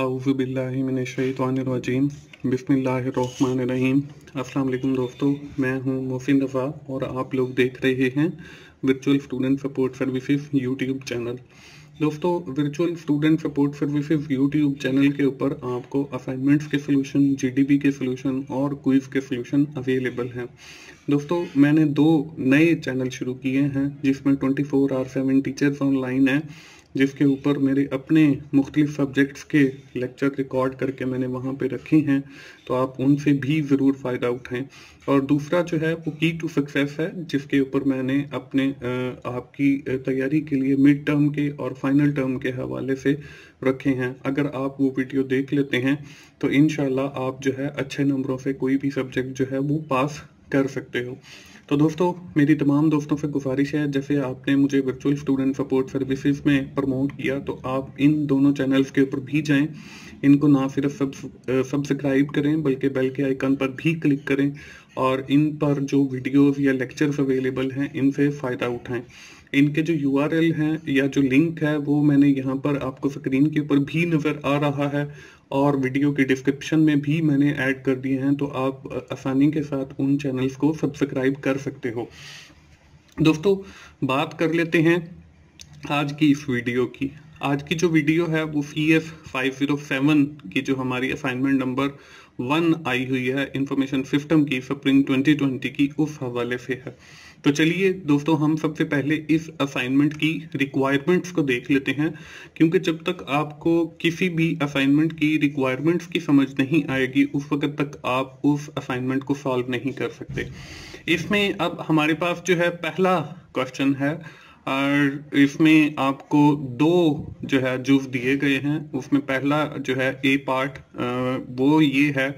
आउज़ुबिल्लाहिमिनश्शैतानिर्रजीम बिस्मिल्लाहिर्रहमानिर्रहीम। अस्सलाम वालेकुम दोस्तों, मैं हूं मोहिन रज़ा और आप लोग देख रहे हैं virtual student support services YouTube channel. दोस्तों, virtual student support services YouTube channel के ऊपर आपको असाइनमेंट्स के सॉल्यूशन, जीडीपी के सॉल्यूशन और क्विज़ के सॉल्यूशन अवेलेबल हैं। दोस्तों, मैंने दो नए चैनल शुरू किए हैं जिसमें 24/7 टीचर्स ऑनलाइन है, जिसके ऊपर मेरे अपने मुख्तलिफ सब्जेक्ट्स के लेक्चर रिकॉर्ड करके मैंने वहाँ पे रखे हैं, तो आप उनसे भी ज़रूर फ़ायदा उठाएं। और दूसरा जो है वो की टू सक्सेस है, जिसके ऊपर मैंने अपने आपकी तैयारी के लिए मिड टर्म के और फाइनल टर्म के हवाले से रखे हैं। अगर आप वो वीडियो देख लेते हैं तो इंशाल्लाह आप जो है अच्छे नंबरों से कोई भी सब्जेक्ट जो है वो पास कर सकते हो। तो दोस्तों, मेरी तमाम दोस्तों से गुजारिश है, जैसे आपने मुझे वर्चुअल स्टूडेंट सपोर्ट सर्विसेज में प्रमोट किया तो आप इन दोनों चैनल्स के ऊपर भी जाएं, इनको ना सिर्फ सब्सक्राइब करें बल्कि बेल के आइकन पर भी क्लिक करें और इन पर जो वीडियोस या लेक्चर्स अवेलेबल हैं इनसे फ़ायदा उठाएं। इनके जो URL हैं या जो लिंक है वो मैंने यहाँ पर आपको स्क्रीन के ऊपर भी नज़र आ रहा है और वीडियो के डिस्क्रिप्शन में भी मैंने ऐड कर दिए हैं, तो आप आसानी के साथ उन चैनल्स को सब्सक्राइब कर सकते हो। दोस्तों, बात कर लेते हैं आज की इस वीडियो की। आज की जो वीडियो है वो CS507 की जो हमारी असाइनमेंट नंबर 1 आई हुई है इंफॉर्मेशन सिस्टम की स्प्रिंग 2020 की, उस हवाले से है। तो चलिए दोस्तों, हम सबसे पहले इस असाइनमेंट की रिक्वायरमेंट्स को देख लेते हैं, क्योंकि जब तक आपको किसी भी असाइनमेंट की रिक्वायरमेंट्स की समझ नहीं आएगी उस वक्त तक आप उस असाइनमेंट को सॉल्व नहीं कर सकते। इसमें अब हमारे पास जो है पहला क्वेश्चन है और इसमें आपको दो जो है जुज़ दिए गए हैं। उसमें पहला जो है ए पार्ट वो ये है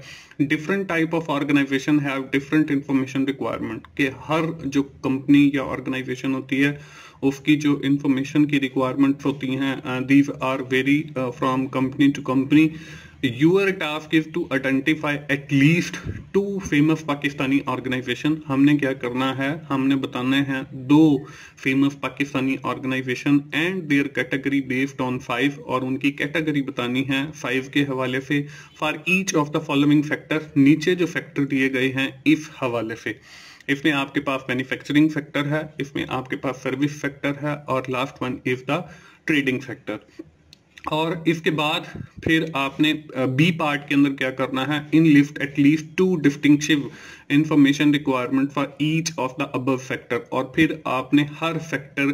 different type of organization have different information requirement, कि हर जो कंपनी या ऑर्गेनाइजेशन होती है उसकी जो इंफॉर्मेशन की रिक्वायरमेंट्स होती हैं these are vary from company to company. Your task is to identify at least 2 famous Pakistani organization। हमने क्या करना है, हमने बताना है 2 famous Pakistani organization and their category based on 5 और उनकी category बतानी है 5 के हवाले से for each of the following factor। नीचे जो factor दिए गए हैं इस हवाले से, इसमें आपके पास manufacturing factor है, इसमें आपके पास service factor है और last one is the trading factor। और इसके बाद फिर आपने बी पार्ट के अंदर क्या करना है, in list at least 2 distinctive information requirement for each of the above factor. और फिर आपने हर फैक्टर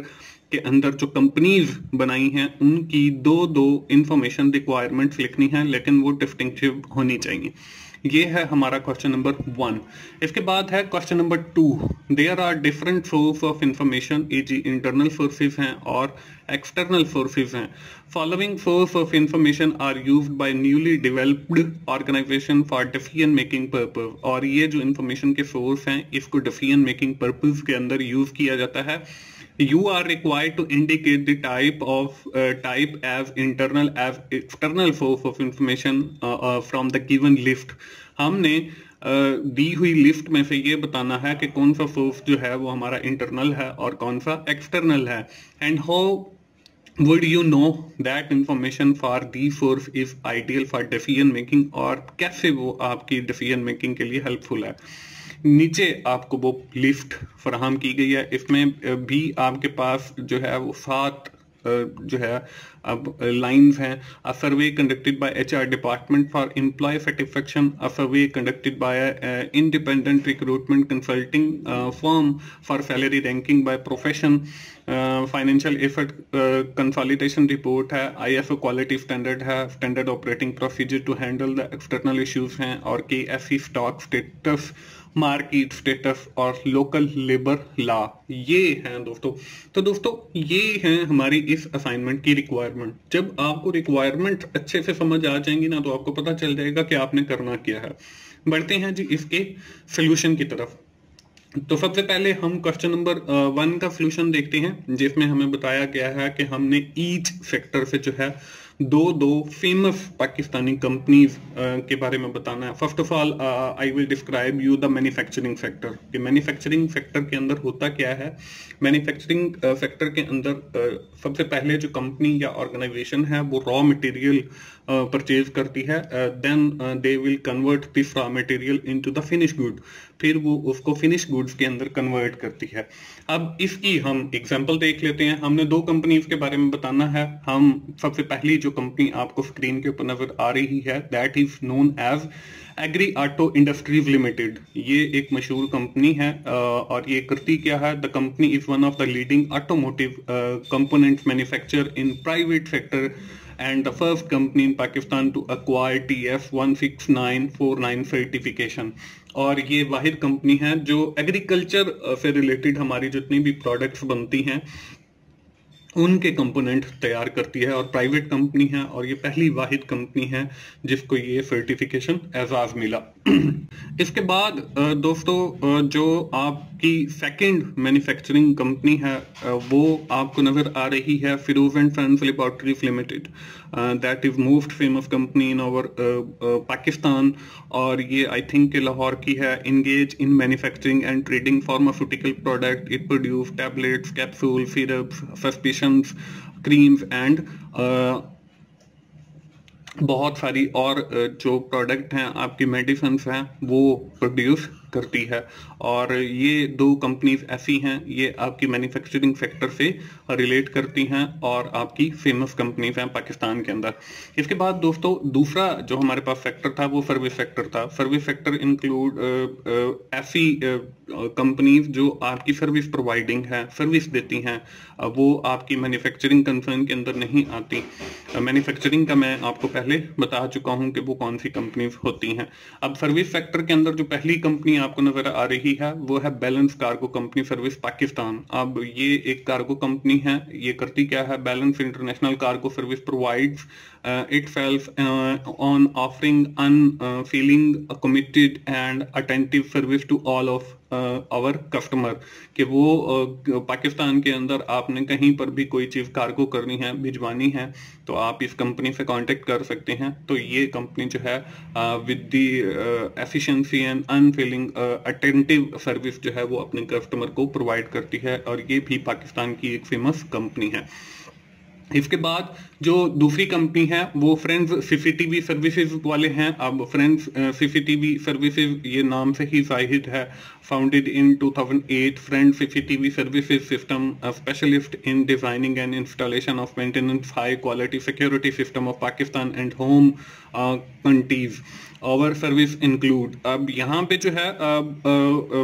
के अंदर जो कंपनीज बनाई हैं उनकी 2-2 इंफॉर्मेशन रिक्वायरमेंट्स लिखनी है, लेकिन वो डिस्टिंक्टिव होनी चाहिए। ये है हमारा क्वेश्चन नंबर 1। इसके बाद है question number 2, there are different source of information, e.g. Internal sources हैं और एक्सटर्नल सोर्सेज हैं। Following source of information are used by newly developed organization for decision making purpose. और ये जो इंफॉर्मेशन के सोर्स हैं इसको डिसीजन मेकिंग पर्पस के अंदर यूज किया जाता है। You are required to indicate the type as internal as external source of information from the given list। हमने दी हुई लिस्ट में से ये बताना है कि कौन सा सोर्स जो है वो हमारा इंटरनल है और कौन सा एक्सटर्नल है। And how would you know that information for the source is ideal for decision making, और कैसे वो आपकी decision making के लिए हेल्पफुल है। नीचे आपको वो लिस्ट फराहम की गई है, इसमें भी आपके पास जो है वो 7 जो है अब लाइन्स हैं। A survey conducted by HR department for employ satisfaction, a survey conducted by independent recruitment consulting firm for salary ranking by profession, financial effort consolidation report है, ISO क्वालिटी स्टैंडर्ड है, standard operating procedure to handle the external issues हैं और KSE stock status, market status और local labour law. ये हैं दोस्तों। तो दोस्तों, ये हैं हमारी इस असाइनमेंट की रिक्वायरमेंट। जब आपको रिक्वायरमेंट अच्छे से समझ आ जाएंगी ना तो आपको पता चल जाएगा कि आपने करना क्या है। बढ़ते हैं जी इसके सॉल्यूशन की तरफ। तो सबसे पहले हम क्वेश्चन नंबर 1 का सॉल्यूशन देखते हैं, जिसमें हमें बताया गया है कि हमने ईच फैक्टर से जो है दो फेमस पाकिस्तानी कंपनीज के बारे में बताना है। First of all I will describe you the manufacturing factor कि मैन्युफैक्चरिंग फैक्टर के अंदर होता क्या है। मैन्युफैक्चरिंग फैक्टर के अंदर सबसे पहले जो कंपनी या ऑर्गेनाइजेशन है वो रॉ मटेरियल परचेज करती है, then they will convert this raw material into the finish good, फिर वो उसको फिनिश गुड्स के अंदर कन्वर्ट करती है। अब इसकी हम एग्जांपल देख लेते हैं। हमने दो कंपनीज के बारे में बताना है। हम सबसे पहली जो कंपनी आपको स्क्रीन के ऊपर नजर आ रही है that is known as agree auto industries limited. ये एक मशहूर कंपनी है और ये करती क्या है, the company is one of the leading automotive component manufacture in private sector and the first company in Pakistan to acquire TF 16949 certification। और ये वाहिद कंपनी है जो एग्रीकल्चर से रिलेटेड हमारी जितनी भी प्रोडक्ट्स बनती हैं उनके कंपोनेंट तैयार करती है और प्राइवेट कंपनी है, और ये पहली वाहिद कंपनी है जिसको ये सर्टिफिकेशन एजाज मिला। इसके बाद दोस्तों जो आपकी सेकंड मैन्युफैक्चरिंग कंपनी है वो आपको नजर आ रही है Firoz and sons laboratories limited, that is most famous company in our Pakistan, और ये आई थिंक लाहौर की है। Engage in manufacturing and trading pharmaceutical product, it produce tablets, capsule, syrups, suspensions, creams and बहुत सारी और जो प्रोडक्ट हैं आपकी मेडिसिन्स हैं वो प्रोड्यूस करती है। और ये दो कंपनीज ऐसी हैं ये आपकी मैन्युफैक्चरिंग सेक्टर से रिलेट करती हैं और आपकी फेमस कंपनीज हैं पाकिस्तान के अंदर। इसके बाद दोस्तों दूसरा जो हमारे पास सेक्टर था वो सर्विस सेक्टर था। सर्विस सेक्टर इंक्लूड ऐसी कंपनीज जो आपकी सर्विस प्रोवाइडिंग है, सर्विस देती हैं, वो आपकी मैन्युफैक्चरिंग कंसर्न के अंदर नहीं आती। मैन्युफैक्चरिंग का मैं आपको पहले बता चुका हूं कि वो कौन सी कंपनीज होती हैं। अब सर्विस सेक्टर के अंदर जो पहली कंपनी आपको नजर आ रही है वो है balance cargo company service Pakistan. अब ये एक कार्गो कंपनी है, ये करती क्या है, balance international cargo service provides itself on offering unfailing, committed and attentive service to all of our customer। कि वो पाकिस्तान के अंदर आपने कहीं पर भी कोई चीज कार्गो करनी है, भिजवानी है, तो आप इस कंपनी से कांटेक्ट कर सकते हैं। तो ये कंपनी जो है with the efficiency and unfailing attentive service जो है वो अपने कस्टमर को प्रोवाइड करती है, और ये भी पाकिस्तान की एक फेमस कंपनी है। इसके बाद जो दूसरी कंपनी है वो फ्रेंड्स सीसीटीवी सर्विसेज वाले हैं। अब फ्रेंड्स सीसीटीवी सर्विसेज ये नाम से ही जाहिर है, founded in 2008, friends CCTV services system specialist in designing and installation of maintenance high quality security system of Pakistan and home countries our service include. अब यहाँ पे जो है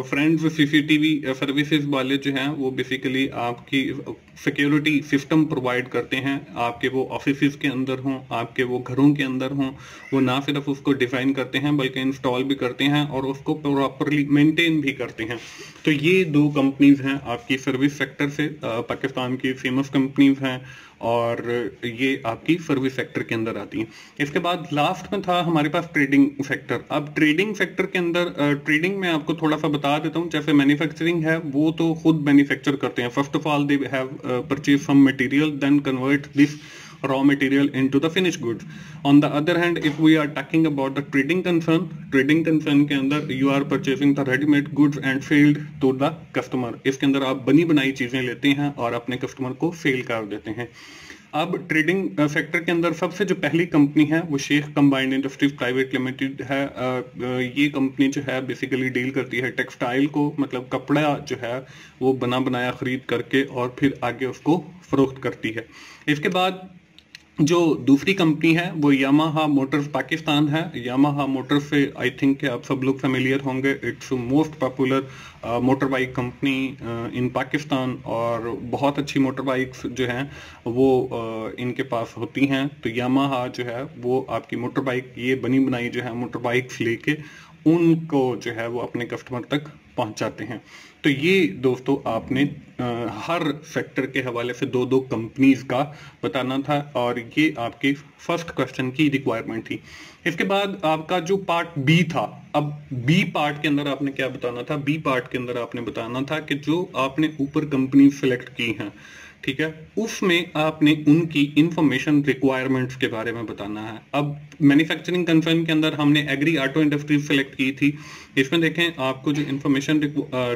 फ्रेंड्स सीसीटीवी सर्विसेज वाले जो हैं वो बेसिकली आपकी सिक्योरिटी सिस्टम प्रोवाइड करते हैं, आपके वो ऑफिसेज के अंदर हों, आपके वो घरों के अंदर हों। वो ना सिर्फ उसको डिजाइन करते हैं बल्कि इंस्टॉल भी करते हैं और उसको प्रॉपरली मेंटेन भी करते हैं। तो ये दो कंपनीज हैं आपकी सर्विस सेक्टर से, पाकिस्तान की फेमस कंपनीज हैं और ये आपकी सर्विस सेक्टर के अंदर आती हैं। इसके बाद लास्ट में था हमारे पास ट्रेडिंग सेक्टर। अब ट्रेडिंग सेक्टर के अंदर ट्रेडिंग में आपको थोड़ा सा बता देता हूँ। जैसे मैन्युफैक्चरिंग है वो तो खुद मैन्युफैक्चर करते हैं, first of all they have purchase some material then convert this raw material into the finished goods। On the other hand, if we are talking about the trading concern के अंदर you are purchasing the ready-made goods and sold to the customer। इसके अंदर आप बनी बनाई चीजें लेते हैं और अपने कस्टमर को सेल कर देते हैं। अब ट्रेडिंग सेक्टर के अंदर सबसे जो पहली कंपनी है वो Sheikh combined industries private limited है। ये कंपनी जो है बेसिकली डील करती है टेक्सटाइल को, मतलब कपड़ा जो है वो बना बनाया खरीद करके और फिर आगे उसको फरोख्त करती है। इसके बाद जो दूसरी कंपनी है वो यामाहा मोटर्स पाकिस्तान है। यामाहा मोटर्स से आई थिंक आप सब लोग फेमिलियर होंगे, it's most popular motor bike company in Pakistan, और बहुत अच्छी मोटर बाइक्स जो हैं वो इनके पास होती हैं। तो यामाहा जो है वो आपकी मोटर बाइक, ये बनी बनाई जो है मोटर बाइक्स लेके उनको जो है वो अपने कस्टमर तक पहुंचाते हैं। तो ये दोस्तों आपने हर सेक्टर के हवाले से दो दो कंपनीज का बताना था और ये आपकी फर्स्ट क्वेश्चन की रिक्वायरमेंट थी। इसके बाद आपका जो पार्ट बी था, अब बी पार्ट के अंदर आपने क्या बताना था, बी पार्ट के अंदर आपने बताना था कि जो आपने ऊपर कंपनी सिलेक्ट की हैं ठीक है, उसमें आपने उनकी इंफॉर्मेशन रिक्वायरमेंट्स के बारे में बताना है। अब मैन्युफैक्चरिंग कंसर्न के अंदर हमने एग्री ऑटो इंडस्ट्रीज सेलेक्ट की थी। इसमें देखें आपको जो इंफॉर्मेशन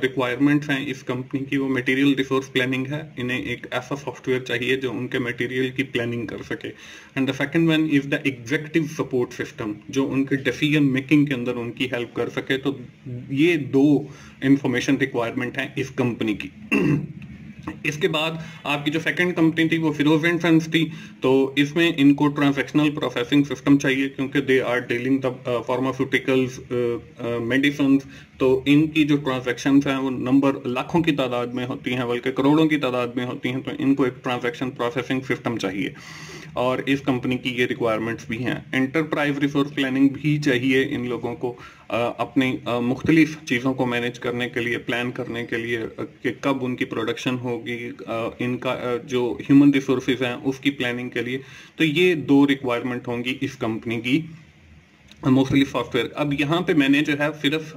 रिक्वायरमेंट्स हैं इस कंपनी की वो मटेरियल रिसोर्स प्लानिंग है। इन्हें एक ऐसा सॉफ्टवेयर चाहिए जो उनके मटेरियल की प्लानिंग कर सके। And the second one is the executive support system जो उनके डिसीजन मेकिंग के अंदर उनकी हेल्प कर सके। तो ये दो इंफॉर्मेशन रिक्वायरमेंट हैं इस कंपनी की। इसके बाद आपकी जो सेकंड कंपनी थी वो फिरोज एंड सन्स थी। तो इसमें इनको ट्रांजैक्शनल प्रोसेसिंग सिस्टम चाहिए क्योंकि they are dealing the pharmaceuticals medicine. तो इनकी जो ट्रांजैक्शंस हैं वो नंबर लाखों की तादाद में होती हैं बल्कि करोड़ों की तादाद में होती हैं। तो इनको एक ट्रांजैक्शन प्रोसेसिंग सिस्टम चाहिए और इस कंपनी की ये रिक्वायरमेंट्स भी हैं। एंटरप्राइज रिसोर्स प्लानिंग भी चाहिए इन लोगों को अपनी मुख्तलिफ चीज़ों को मैनेज करने के लिए, प्लान करने के लिए कि कब उनकी प्रोडक्शन होगी, इनका जो ह्यूमन रिसोर्सेज हैं उसकी प्लानिंग के लिए। तो ये दो रिक्वायरमेंट होंगी इस कंपनी की मोस्टली सॉफ्टवेयर। अब यहाँ पे मैंने जो है सिर्फ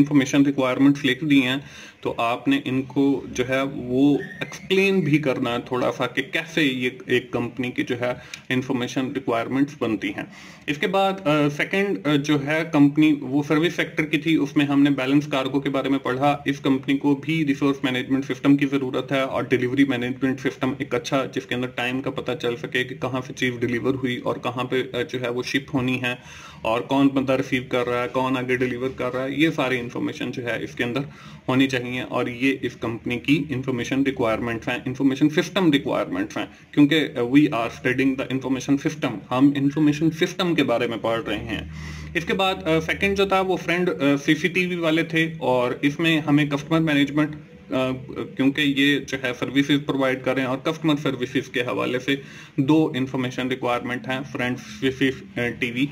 इंफॉर्मेशन रिक्वायरमेंट्स लिख दी हैं, तो आपने इनको जो है वो एक्सप्लेन भी करना है थोड़ा सा कि कैसे ये एक कंपनी की जो है इंफॉर्मेशन रिक्वायरमेंट्स बनती हैं। इसके बाद सेकंड जो है कंपनी वो सर्विस सेक्टर की थी। उसमें हमने बैलेंस कार्गो के बारे में पढ़ा। इस कंपनी को भी रिसोर्स मैनेजमेंट सिस्टम की ज़रूरत है और डिलीवरी मैनेजमेंट सिस्टम एक अच्छा जिसके अंदर टाइम का पता चल सके कि कहाँ से चीज़ डिलीवर हुई और कहाँ पर जो है वो शिप होनी है और कौन बंदा रिसीव कर रहा है, कौन आगे डिलीवर कर रहा है, ये सारी इन्फॉर्मेशन जो है इसके अंदर होनी चाहिए। और ये इस कंपनी की इंफॉर्मेशन रिक्वायरमेंट्स हैं, इंफॉर्मेशन सिस्टम रिक्वायरमेंट्स हैं क्योंकि we are studying the information system, हम इंफॉर्मेशन सिस्टम के बारे में पढ़ रहे हैं। इसके बाद सेकंड जो था वो फ्रेंड सीसीटीवी वाले थे और इसमें हमें कस्टमर मैनेजमेंट क्योंकि ये जो है सर्विसेज प्रोवाइड करें और कस्टमर सर्विसेज के हवाले से दो इंफॉर्मेशन रिक्वायरमेंट हैं फ्रेंड्स सीसीटीवी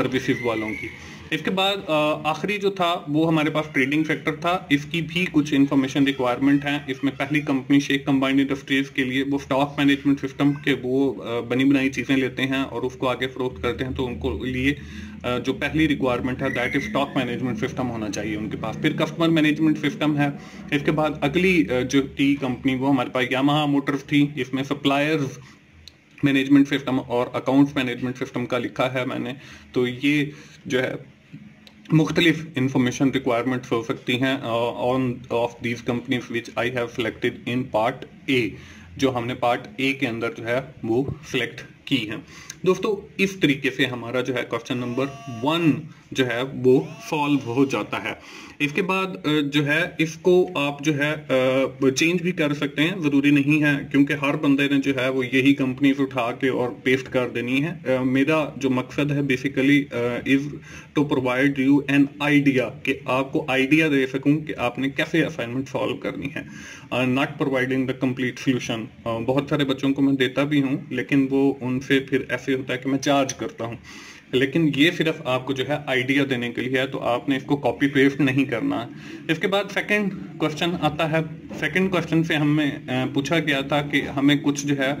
सर्विसेज वालों की। इसके बाद आखिरी जो था वो हमारे पास ट्रेडिंग सेक्टर था। इसकी भी कुछ इन्फॉर्मेशन रिक्वायरमेंट हैं। इसमें पहली कंपनी शेख कंबाइंड इंडस्ट्रीज़ के लिए वो स्टॉक मैनेजमेंट सिस्टम के वो बनी बनाई चीज़ें लेते हैं और उसको आगे फरोख्त करते हैं। तो उनको लिए जो पहली रिक्वायरमेंट है that is stock management system होना चाहिए उनके पास। फिर कस्टमर मैनेजमेंट सिस्टम है। इसके बाद अगली जो थी कंपनी वो हमारे पास यामाहा मोटर्स थी। इसमें सप्लायर्स मैनेजमेंट सिस्टम और अकाउंट्स मैनेजमेंट सिस्टम का लिखा है मैंने। तो ये जो है मुख्तलिफ इंफॉर्मेशन रिक्वायरमेंट्स हो सकती हैं on of these companies which I have selected in part A, जो हमने पार्ट ए के अंदर जो है वो सिलेक्ट की हैं। दोस्तों इस तरीके से हमारा जो है क्वेश्चन नंबर 1 जो है वो सॉल्व हो जाता है। इसके बाद जो है इसको आप जो है चेंज भी कर सकते हैं, ज़रूरी नहीं है क्योंकि हर बंदे ने जो है वो यही कंपनीज उठा के और पेस्ट कर देनी है। मेरा जो मकसद है basically is to provide you an idea कि आपको आइडिया दे सकूं कि आपने कैसे असाइनमेंट सॉल्व करनी है, not providing the complete solution. बहुत सारे बच्चों को मैं देता भी हूँ लेकिन वो उनसे फिर ऐसे होता है कि मैं चार्ज करता हूँ, लेकिन ये सिर्फ आपको जो है आइडिया देने के लिए है, तो आपने इसको कॉपी पेस्ट नहीं करना है। इसके बाद सेकंड क्वेश्चन आता है। सेकंड क्वेश्चन से हमें पूछा गया था कि हमें कुछ जो है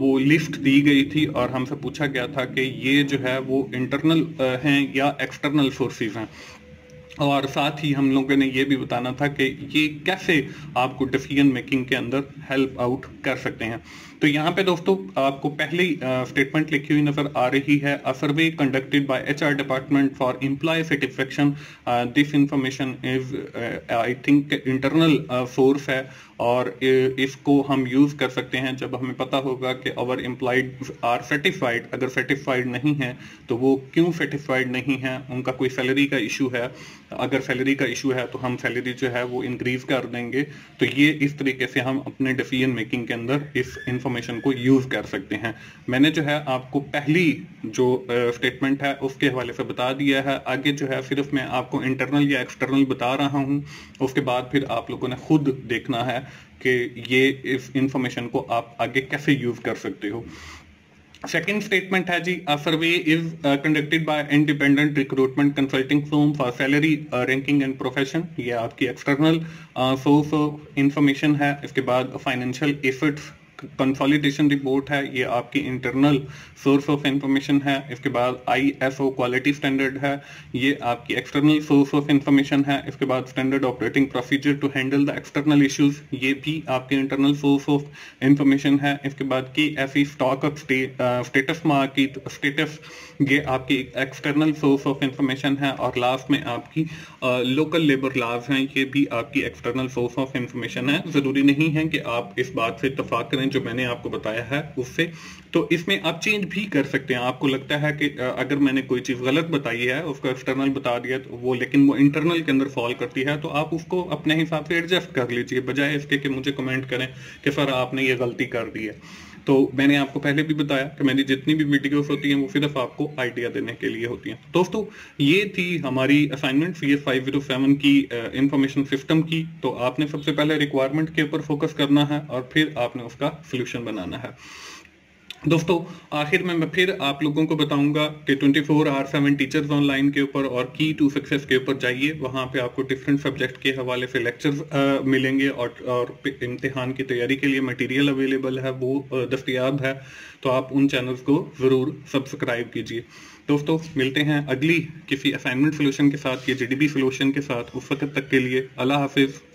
वो लिस्ट दी गई थी और हमसे पूछा गया था कि ये जो है वो इंटरनल हैं या एक्सटर्नल सोर्सेज हैं और साथ ही हम लोगों ने ये भी बताना था कि ये कैसे आपको डिसीजन मेकिंग के अंदर हेल्प आउट कर सकते हैं। तो यहाँ पे दोस्तों आपको पहली स्टेटमेंट लिखी हुई नजर आ रही है, a survey conducted by HR department for employ satisfaction. This information is I think internal source है और इसको हम यूज कर सकते हैं जब हमें पता होगा कि आवर एम्प्लॉयज आर सेटिस्फाइड। अगर सेटिस्फाइड नहीं है तो वो क्यों सेटिस्फाइड नहीं है, उनका कोई सैलरी का इशू है। अगर सैलरी का इशू है तो हम सैलरी जो है वो इंक्रीज कर देंगे। तो ये इस तरीके से हम अपने डिसीजन मेकिंग के अंदर इस इंफॉर्मेशन को यूज कर सकते हैं। मैंने जो है आपको पहली जो स्टेटमेंट है उसके हवाले से बता दिया है। आगे जो है सिर्फ मैं आपको इंटरनल या एक्सटर्नल बता रहा हूँ, उसके बाद फिर आप लोगों ने खुद देखना है कि ये इस इंफॉर्मेशन को आप आगे कैसे यूज कर सकते हो। सेकेंड स्टेटमेंट है जी, a survey is conducted by independent recruitment consulting firm for salary ranking and profession. ये आपकी एक्सटर्नल सोर्स ऑफ इंफॉर्मेशन है। इसके बाद फाइनेंशियल एसेट्स कंसोलिडेशन रिपोर्ट है, ये आपकी इंटरनल सोर्स ऑफ इंफॉर्मेशन है। इसके बाद ISO क्वालिटी स्टैंडर्ड है, ये आपकी एक्सटर्नल सोर्स ऑफ इंफॉर्मेशन है। इसके बाद standard operating procedure to handle the external issues, ये भी आपके इंटरनल सोर्स ऑफ इंफॉर्मेशन है। इसके बाद KFE stock up status market status, ये आपकी एक्सटर्नल सोर्स ऑफ इंफॉर्मेशन है। और लास्ट में आपकी लोकल लेबर लॉज हैं, ये भी आपकी एक्सटर्नल सोर्स ऑफ इंफॉर्मेशन है। जरूरी नहीं है कि आप इस बात से इतफाक करें जो मैंने आपको बताया है उससे, तो इसमें आप चेंज भी कर सकते हैं। आपको लगता है कि अगर मैंने कोई चीज़ गलत बताई है, उसका एक्सटर्नल बता दिया तो वो, लेकिन वो इंटरनल के अंदर फॉल करती है, तो आप उसको अपने हिसाब से एडजस्ट कर लीजिए, बजाय इसके कि मुझे कमेंट करें कि सर आपने ये गलती कर दी है। तो मैंने आपको पहले भी बताया कि मेरी जितनी भी वीडियोस होती हैं वो सिर्फ आपको आइडिया देने के लिए होती हैं। दोस्तों, ये थी हमारी असाइनमेंट CS507 की इंफॉर्मेशन सिस्टम की। तो आपने सबसे पहले रिक्वायरमेंट के ऊपर फोकस करना है और फिर आपने उसका सोल्यूशन बनाना है। दोस्तों, आखिर में मैं फिर आप लोगों को बताऊंगा कि 24/7 टीचर्स ऑनलाइन के ऊपर और की टू सक्सेस के ऊपर जाइए, वहाँ पे आपको डिफरेंट सब्जेक्ट के हवाले से लेक्चर्स मिलेंगे और इम्तिहान की तैयारी के लिए मटेरियल अवेलेबल है, वो दस्तयाब है। तो आप उन चैनल्स को ज़रूर सब्सक्राइब कीजिए। दोस्तों, मिलते हैं अगली किसी असाइनमेंट सोल्यूशन के साथ या GDB सोल्यूशन के साथ। उस वक्त तक के लिए अल्लाह हाफिज़।